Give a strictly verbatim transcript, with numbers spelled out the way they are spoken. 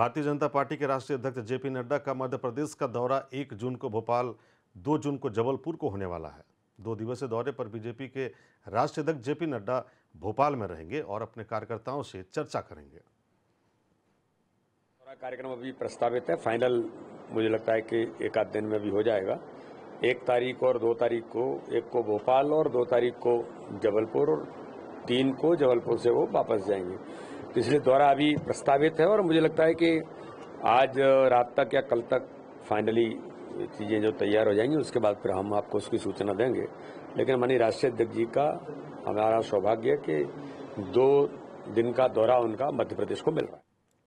Bharatiya Janata party के राष्ट्रीय अध्यक्ष जेपी नड्डा का मध्य प्रदेश का दौरा एक जून को भोपाल, दो जून को जबलपुर को होने वाला है। दो दिवसीय दौरे पर बीजेपी के राष्ट्रीय अध्यक्ष जेपी नड्डा भोपाल में रहेंगे और अपने कार्यकर्ताओं से चर्चा करेंगे। कार्यक्रम अभी प्रस्तावित है, फाइनल मुझे लगता है कि एक आध दिन में भी हो जाएगा। एक तारीख और दो तारीख को, एक को भोपाल और दो तारीख को जबलपुर और तीन को जबलपुर से वो वापस जाएंगे, इसलिए दौरा अभी प्रस्तावित है और मुझे लगता है कि आज रात तक या कल तक फाइनली चीज़ें जो तैयार हो जाएंगी उसके बाद फिर हम आपको उसकी सूचना देंगे। लेकिन माननीय राष्ट्रीय अध्यक्ष जी का हमारा सौभाग्य है कि दो दिन का दौरा उनका मध्य प्रदेश को मिल रहा है।